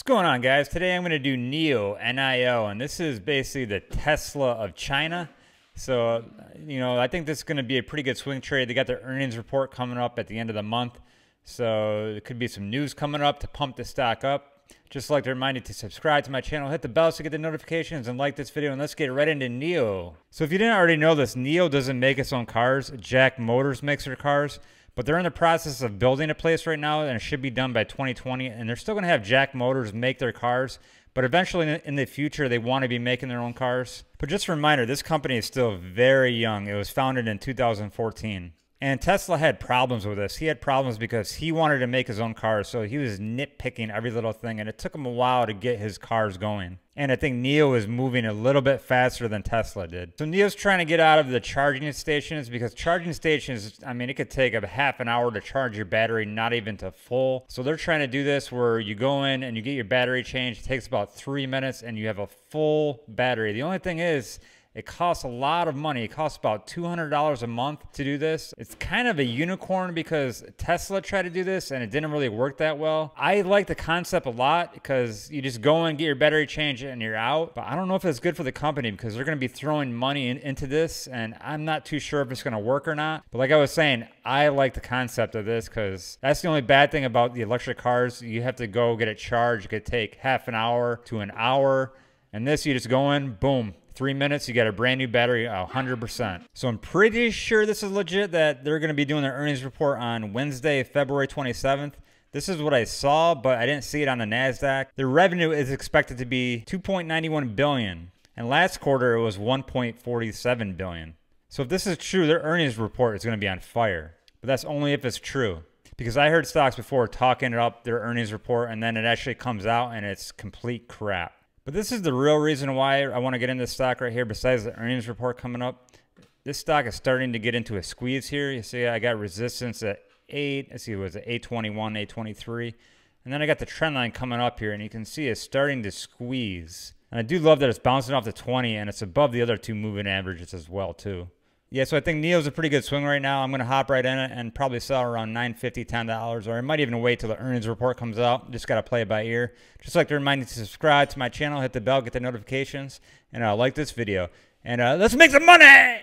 What's going on, guys? Today I'm going to do NIO, NIO, and this is basically the Tesla of China. So, I think this is going to be a pretty good swing trade. They got their earnings report coming up at the end of the month. So there could be some news coming up to pump the stock up. Just like to remind you to subscribe to my channel, hit the bell so you get the notifications, and like this video, and let's get right into NIO. So if you didn't already know this, NIO doesn't make its own cars. JAC Motors makes their cars. But they're in the process of building a place right now, and it should be done by 2020. And they're still going to have JAC Motors make their cars, but eventually in the future, they want to be making their own cars. But just a reminder, this company is still very young. It was founded in 2014. And Tesla had problems with this. He had problems because he wanted to make his own cars, so he was nitpicking every little thing, and it took him a while to get his cars going. And I think NIO is moving a little bit faster than Tesla did. So NIO's trying to get out of the charging stations, because charging stations, it could take a half an hour to charge your battery, not even to full. So they're trying to do this where you go in and you get your battery changed. It takes about 3 minutes, and you have a full battery. The only thing is, it costs a lot of money. It costs about $200 a month to do this. It's kind of a unicorn because Tesla tried to do this and it didn't really work that well. I like the concept a lot because you just go and get your battery change and you're out. But I don't know if it's good for the company because they're going to be throwing money into this, and I'm not too sure if it's going to work or not. But like I was saying, I like the concept of this because that's the only bad thing about the electric cars. You have to go get it charged. It could take half an hour to an hour. And this, you just go in, boom. 3 minutes, you got a brand new battery, 100%. So I'm pretty sure this is legit, that they're going to be doing their earnings report on Wednesday, February 27th. This is what I saw, but I didn't see it on the NASDAQ. Their revenue is expected to be $2.91 billion. And last quarter, it was $1.47 billion. So if this is true, their earnings report is going to be on fire. But that's only if it's true. Because I heard stocks before talking up their earnings report, and then it actually comes out, and it's complete crap. But this is the real reason why I want to get into this stock right here. Besides the earnings report coming up, this stock is starting to get into a squeeze here. You see, I got resistance at 8. Let's see, it was 821, 823. And then I got the trend line coming up here, and you can see it's starting to squeeze. And I do love that it's bouncing off the 20, and it's above the other two moving averages as well, too. Yeah, so I think NIO's a pretty good swing right now. I'm going to hop right in it and probably sell around $9.50, $10, or I might even wait till the earnings report comes out. Just got to play it by ear. Just like to remind you to subscribe to my channel, hit the bell, get the notifications, and like this video. And let's make some money!